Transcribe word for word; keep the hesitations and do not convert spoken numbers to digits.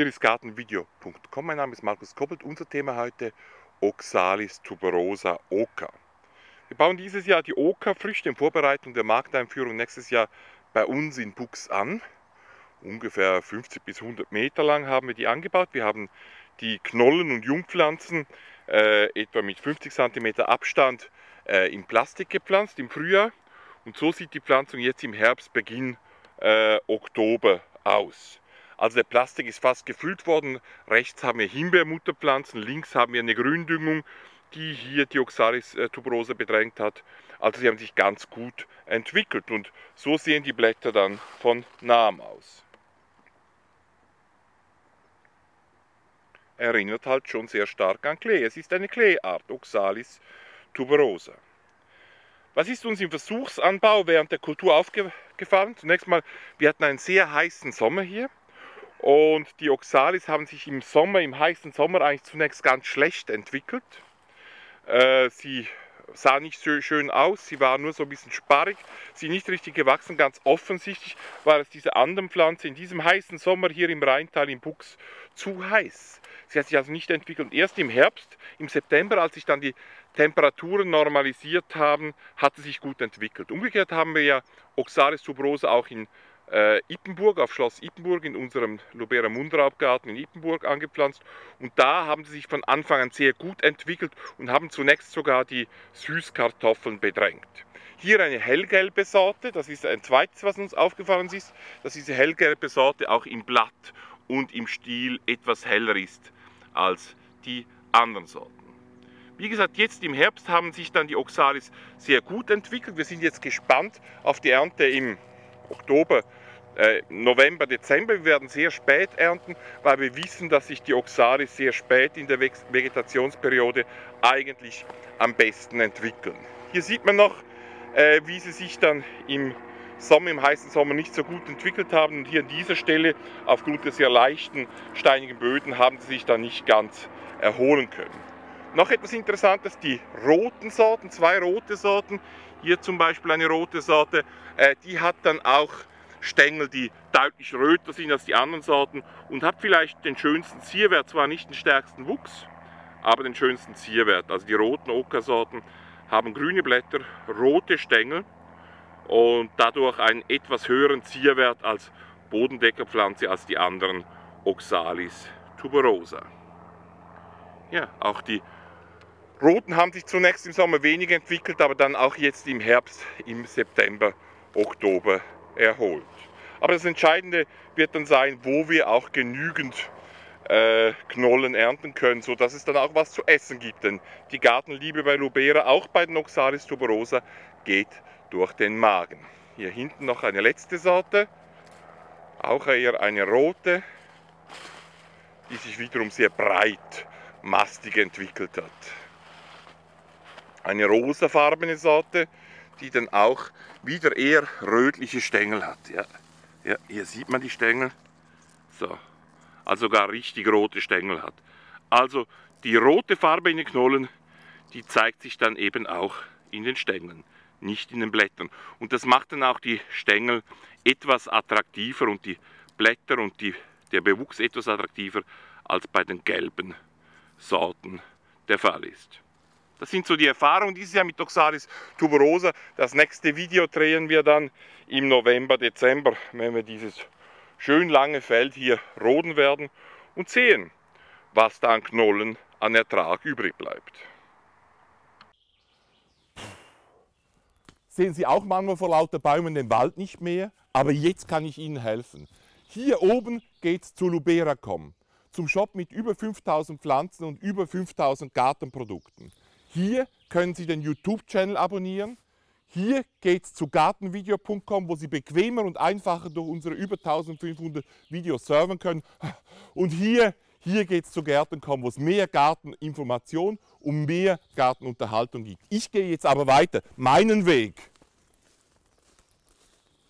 Hier ist Gartenvideo punkt com, mein Name ist Markus Kobelt, unser Thema heute Oxalis tuberosa Oca. Wir bauen dieses Jahr die Oca-Früchte in Vorbereitung der Markteinführung nächstes Jahr bei uns in Buchs an. Ungefähr fünfzig bis hundert Meter lang haben wir die angebaut. Wir haben die Knollen und Jungpflanzen äh, etwa mit fünfzig Zentimeter Abstand äh, in Plastik gepflanzt im Frühjahr. Und so sieht die Pflanzung jetzt im Herbst, Beginn äh, Oktober aus. Also der Plastik ist fast gefüllt worden. Rechts haben wir Himbeermutterpflanzen, links haben wir eine Gründüngung, die hier die Oxalis tuberosa bedrängt hat. Also sie haben sich ganz gut entwickelt und so sehen die Blätter dann von nahem aus. Erinnert halt schon sehr stark an Klee. Es ist eine Kleeart, Oxalis tuberosa. Was ist uns im Versuchsanbau während der Kultur aufgefallen? Zunächst mal, wir hatten einen sehr heißen Sommer hier. Und die Oxalis haben sich im Sommer, im heißen Sommer eigentlich zunächst ganz schlecht entwickelt. Äh, sie sah nicht so schön aus, sie war nur so ein bisschen sparrig, sie nicht richtig gewachsen. Ganz offensichtlich war es dieser anderen Pflanze in diesem heißen Sommer hier im Rheintal in Buchs zu heiß. Sie hat sich also nicht entwickelt. Und erst im Herbst, im September, als sich dann die Temperaturen normalisiert haben, hat sie sich gut entwickelt. Umgekehrt haben wir ja Oxalis tuberosa auch in Äh, Ippenburg, auf Schloss Ippenburg in unserem Lubera Mundraubgarten in Ippenburg angepflanzt, und da haben sie sich von Anfang an sehr gut entwickelt und haben zunächst sogar die Süßkartoffeln bedrängt. Hier eine hellgelbe Sorte, das ist ein zweites, was uns aufgefallen ist, dass diese hellgelbe Sorte auch im Blatt und im Stiel etwas heller ist als die anderen Sorten. Wie gesagt, jetzt im Herbst haben sich dann die Oxalis sehr gut entwickelt. Wir sind jetzt gespannt auf die Ernte im Oktober, äh, November, Dezember. Wir werden sehr spät ernten, weil wir wissen, dass sich die Oxalis sehr spät in der Vegetationsperiode eigentlich am besten entwickeln. Hier sieht man noch, äh, wie sie sich dann im Sommer, im heißen Sommer nicht so gut entwickelt haben. Und hier an dieser Stelle, aufgrund der sehr leichten, steinigen Böden, haben sie sich dann nicht ganz erholen können. Noch etwas Interessantes, die roten Sorten, zwei rote Sorten, hier zum Beispiel eine rote Sorte, äh, die hat dann auch Stängel, die deutlich röter sind als die anderen Sorten und hat vielleicht den schönsten Zierwert, zwar nicht den stärksten Wuchs, aber den schönsten Zierwert. Also die roten Oca-Sorten haben grüne Blätter, rote Stängel und dadurch einen etwas höheren Zierwert als Bodendeckerpflanze, als die anderen Oxalis tuberosa. Ja, auch die Roten haben sich zunächst im Sommer wenig entwickelt, aber dann auch jetzt im Herbst, im September, Oktober erholt. Aber das Entscheidende wird dann sein, wo wir auch genügend äh, Knollen ernten können, sodass es dann auch was zu essen gibt. Denn die Gartenliebe bei Lubera, auch bei den Oxalis tuberosa, geht durch den Magen. Hier hinten noch eine letzte Sorte, auch eher eine rote, die sich wiederum sehr breit, mastig entwickelt hat. Eine rosafarbene Sorte, die dann auch wieder eher rötliche Stängel hat. Ja, ja, hier sieht man die Stängel. So, also gar richtig rote Stängel hat. Also die rote Farbe in den Knollen, die zeigt sich dann eben auch in den Stängeln, nicht in den Blättern. Und das macht dann auch die Stängel etwas attraktiver und die Blätter und die, der Bewuchs etwas attraktiver als bei den gelben Sorten der Fall ist. Das sind so die Erfahrungen dieses Jahr mit Oxalis tuberosa. Das nächste Video drehen wir dann im November, Dezember, wenn wir dieses schön lange Feld hier roden werden und sehen, was da an Knollen, an Ertrag übrig bleibt. Sehen Sie auch manchmal vor lauter Bäumen den Wald nicht mehr, aber jetzt kann ich Ihnen helfen. Hier oben geht's zu Lubera punkt com, zum Shop mit über fünftausend Pflanzen und über fünftausend Gartenprodukten. Hier können Sie den YouTube-Channel abonnieren. Hier geht es zu Gartenvideo punkt com, wo Sie bequemer und einfacher durch unsere über eintausendfünfhundert Videos surfen können. Und hier, hier geht es zu Garten punkt com, wo es mehr Garteninformation und mehr Gartenunterhaltung gibt. Ich gehe jetzt aber weiter, meinen Weg.